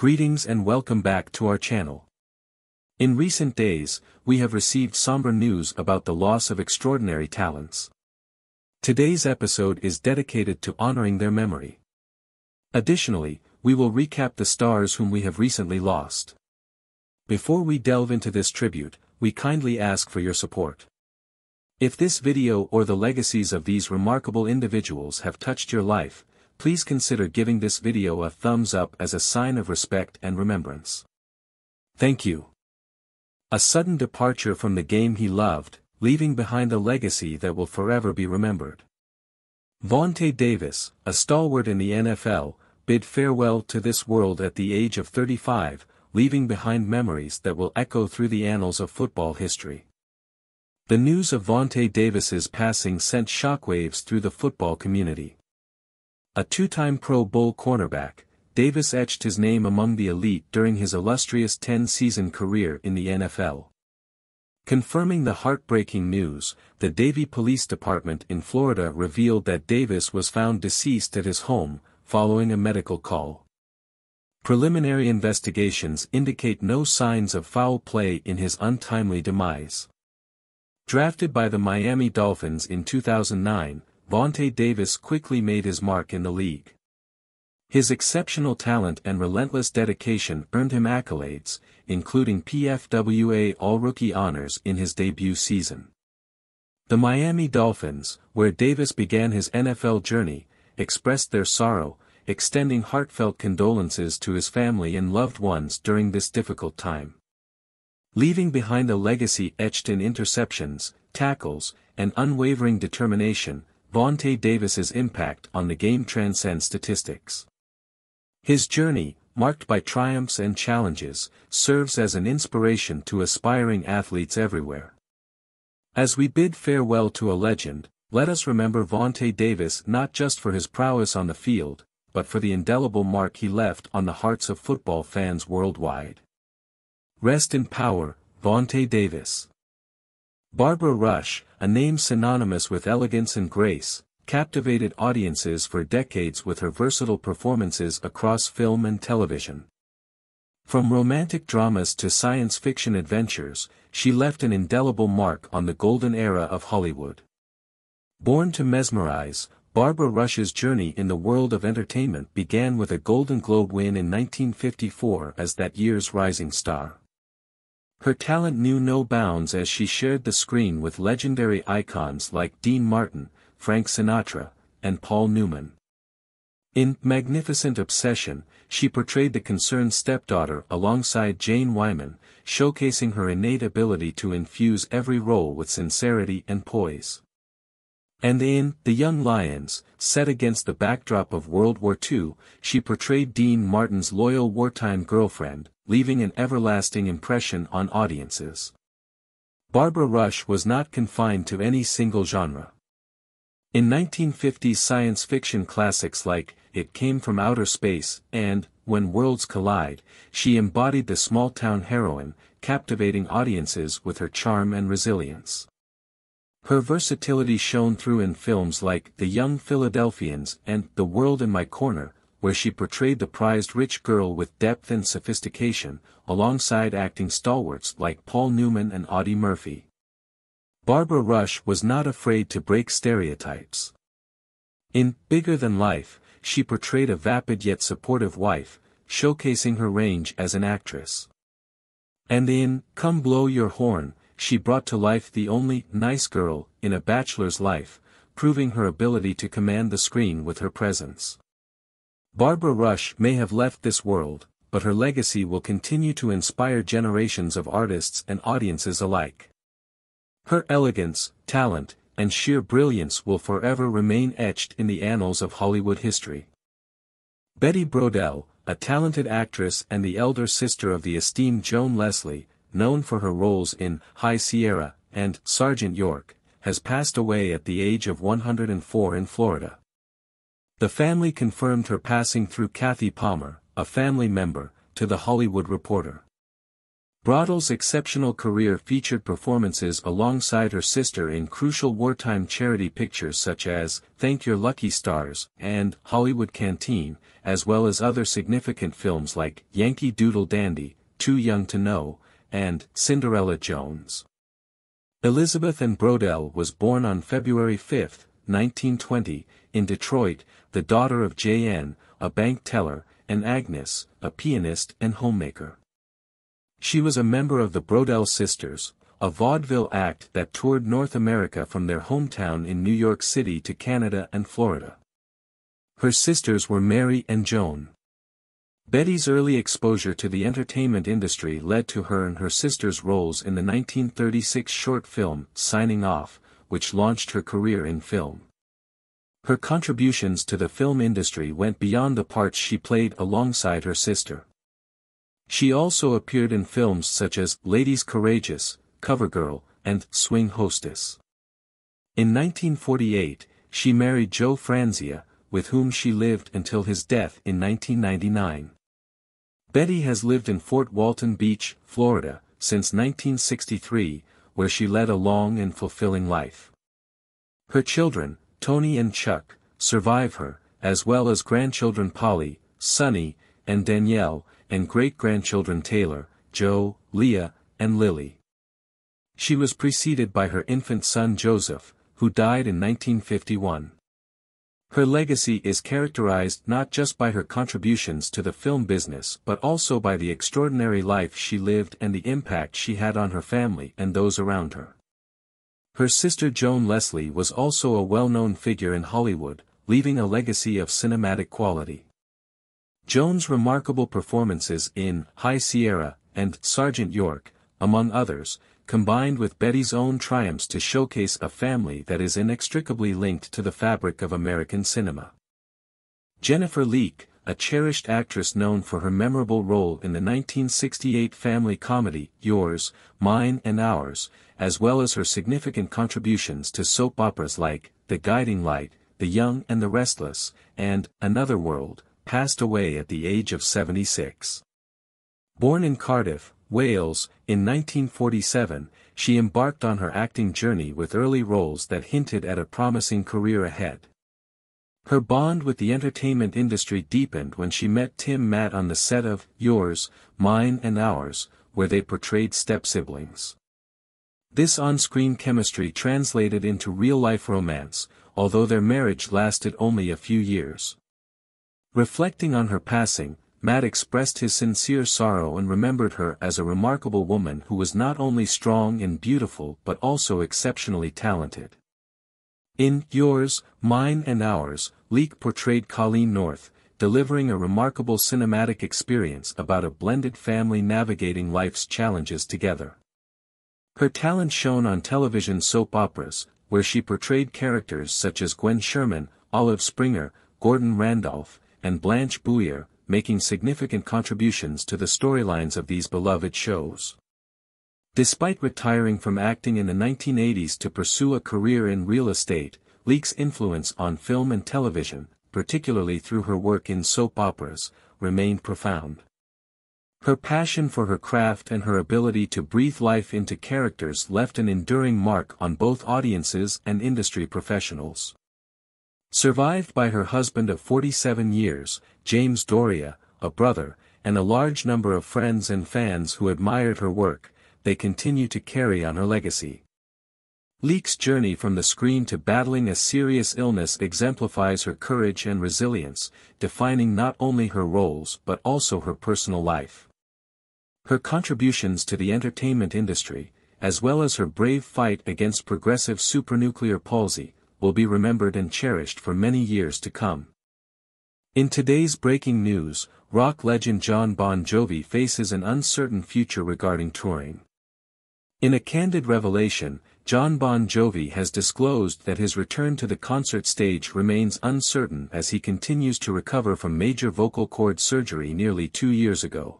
Greetings and welcome back to our channel. In recent days, we have received somber news about the loss of extraordinary talents. Today's episode is dedicated to honoring their memory. Additionally, we will recap the stars whom we have recently lost. Before we delve into this tribute, we kindly ask for your support. If this video or the legacies of these remarkable individuals have touched your life, please consider giving this video a thumbs up as a sign of respect and remembrance. Thank you. A sudden departure from the game he loved, leaving behind a legacy that will forever be remembered. Vontae Davis, a stalwart in the NFL, bid farewell to this world at the age of 35, leaving behind memories that will echo through the annals of football history. The news of Vontae Davis's passing sent shockwaves through the football community. A two-time Pro Bowl cornerback, Davis etched his name among the elite during his illustrious 10-season career in the NFL. Confirming the heartbreaking news, the Davie Police Department in Florida revealed that Davis was found deceased at his home, following a medical call. Preliminary investigations indicate no signs of foul play in his untimely demise. Drafted by the Miami Dolphins in 2009, Vontae Davis quickly made his mark in the league. His exceptional talent and relentless dedication earned him accolades, including PFWA All-Rookie honors in his debut season. The Miami Dolphins, where Davis began his NFL journey, expressed their sorrow, extending heartfelt condolences to his family and loved ones during this difficult time. Leaving behind a legacy etched in interceptions, tackles, and unwavering determination, Vontae Davis's impact on the game transcends statistics. His journey, marked by triumphs and challenges, serves as an inspiration to aspiring athletes everywhere. As we bid farewell to a legend, let us remember Vontae Davis not just for his prowess on the field, but for the indelible mark he left on the hearts of football fans worldwide. Rest in power, Vontae Davis. Barbara Rush, a name synonymous with elegance and grace, captivated audiences for decades with her versatile performances across film and television. From romantic dramas to science fiction adventures, she left an indelible mark on the golden era of Hollywood. Born to mesmerize, Barbara Rush's journey in the world of entertainment began with a Golden Globe win in 1954 as that year's rising star. Her talent knew no bounds as she shared the screen with legendary icons like Dean Martin, Frank Sinatra, and Paul Newman. In Magnificent Obsession, she portrayed the concerned stepdaughter alongside Jane Wyman, showcasing her innate ability to infuse every role with sincerity and poise. And in The Young Lions, set against the backdrop of World War II, she portrayed Dean Martin's loyal wartime girlfriend, leaving an everlasting impression on audiences. Barbara Rush was not confined to any single genre. In 1950s science fiction classics like It Came from Outer Space and When Worlds Collide, she embodied the small-town heroine, captivating audiences with her charm and resilience. Her versatility shone through in films like The Young Philadelphians and The World in My Corner, where she portrayed the prized rich girl with depth and sophistication, alongside acting stalwarts like Paul Newman and Audie Murphy. Barbara Rush was not afraid to break stereotypes. In Bigger Than Life, she portrayed a vapid yet supportive wife, showcasing her range as an actress. And in Come Blow Your Horn, she brought to life the only nice girl in a bachelor's life, proving her ability to command the screen with her presence. Barbara Rush may have left this world, but her legacy will continue to inspire generations of artists and audiences alike. Her elegance, talent, and sheer brilliance will forever remain etched in the annals of Hollywood history. Betty Brodel, a talented actress and the elder sister of the esteemed Joan Leslie, known for her roles in High Sierra and Sergeant York, has passed away at the age of 104 in Florida. The family confirmed her passing through Kathy Palmer, a family member, to The Hollywood Reporter. Brodel's exceptional career featured performances alongside her sister in crucial wartime charity pictures such as Thank Your Lucky Stars and Hollywood Canteen, as well as other significant films like Yankee Doodle Dandy, Too Young to Know, and Cinderella Jones. Elizabeth Ann Brodel was born on February 5, 1920, in Detroit, the daughter of J.N., a bank teller, and Agnes, a pianist and homemaker. She was a member of the Brodel Sisters, a vaudeville act that toured North America from their hometown in New York City to Canada and Florida. Her sisters were Mary and Joan. Betty's early exposure to the entertainment industry led to her and her sisters' roles in the 1936 short film Signing Off, which launched her career in film. Her contributions to the film industry went beyond the parts she played alongside her sister. She also appeared in films such as Ladies Courageous, Covergirl, and Swing Hostess. In 1948, she married Joe Franzia, with whom she lived until his death in 1999. Betty has lived in Fort Walton Beach, Florida, since 1963, where she led a long and fulfilling life. Her children, Tony and Chuck, survive her, as well as grandchildren Polly, Sonny, and Danielle, and great-grandchildren Taylor, Joe, Leah, and Lily. She was preceded by her infant son Joseph, who died in 1951. Her legacy is characterized not just by her contributions to the film business but also by the extraordinary life she lived and the impact she had on her family and those around her. Her sister Joan Leslie was also a well-known figure in Hollywood, leaving a legacy of cinematic quality. Joan's remarkable performances in High Sierra and Sergeant York, among others, combined with Betty's own triumphs to showcase a family that is inextricably linked to the fabric of American cinema. Jennifer Leak, a cherished actress known for her memorable role in the 1968 family comedy Yours, Mine and Ours, as well as her significant contributions to soap operas like The Guiding Light, The Young and the Restless, and Another World, passed away at the age of 76. Born in Cardiff, Wales, in 1947, she embarked on her acting journey with early roles that hinted at a promising career ahead. Her bond with the entertainment industry deepened when she met Tim Matt on the set of Yours, Mine and Ours, where they portrayed step-siblings. This on-screen chemistry translated into real-life romance, although their marriage lasted only a few years. Reflecting on her passing, Matt expressed his sincere sorrow and remembered her as a remarkable woman who was not only strong and beautiful but also exceptionally talented. In Yours, Mine and Ours, Leak portrayed Colleen North, delivering a remarkable cinematic experience about a blended family navigating life's challenges together. Her talent shone on television soap operas, where she portrayed characters such as Gwen Sherman, Olive Springer, Gordon Randolph, and Blanche Bouyer, making significant contributions to the storylines of these beloved shows. Despite retiring from acting in the 1980s to pursue a career in real estate, Leak's influence on film and television, particularly through her work in soap operas, remained profound. Her passion for her craft and her ability to breathe life into characters left an enduring mark on both audiences and industry professionals. Survived by her husband of 47 years, James Doria, a brother, and a large number of friends and fans who admired her work, they continue to carry on her legacy. Leak's journey from the screen to battling a serious illness exemplifies her courage and resilience, defining not only her roles but also her personal life. Her contributions to the entertainment industry, as well as her brave fight against progressive supranuclear palsy, will be remembered and cherished for many years to come. In today's breaking news, rock legend John Bon Jovi faces an uncertain future regarding touring. In a candid revelation, John Bon Jovi has disclosed that his return to the concert stage remains uncertain as he continues to recover from major vocal cord surgery nearly 2 years ago.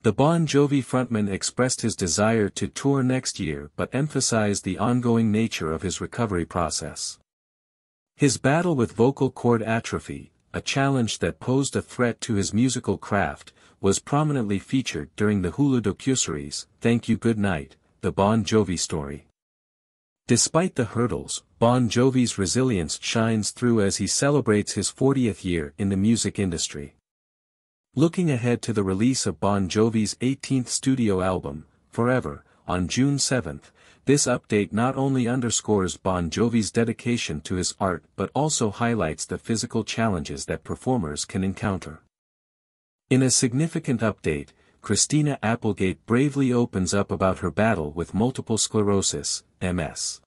The Bon Jovi frontman expressed his desire to tour next year but emphasized the ongoing nature of his recovery process. His battle with vocal cord atrophy, a challenge that posed a threat to his musical craft, was prominently featured during the Hulu docuseries, Thank You Good Night, The Bon Jovi Story. Despite the hurdles, Bon Jovi's resilience shines through as he celebrates his 40th year in the music industry. Looking ahead to the release of Bon Jovi's 18th studio album, Forever, on June 7, this update not only underscores Bon Jovi's dedication to his art but also highlights the physical challenges that performers can encounter. In a significant update, Christina Applegate bravely opens up about her battle with multiple sclerosis, MS.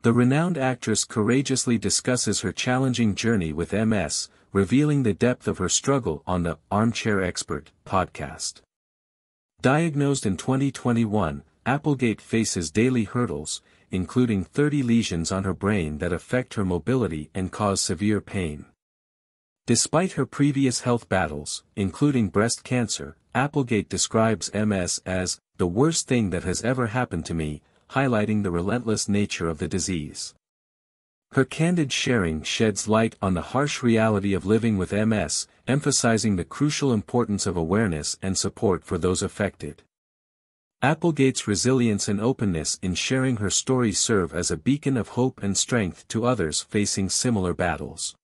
The renowned actress courageously discusses her challenging journey with MS, revealing the depth of her struggle on the Armchair Expert podcast. Diagnosed in 2021, Applegate faces daily hurdles, including 30 lesions on her brain that affect her mobility and cause severe pain. Despite her previous health battles, including breast cancer, Applegate describes MS as the worst thing that has ever happened to me, highlighting the relentless nature of the disease. Her candid sharing sheds light on the harsh reality of living with MS, emphasizing the crucial importance of awareness and support for those affected. Applegate's resilience and openness in sharing her story serve as a beacon of hope and strength to others facing similar battles.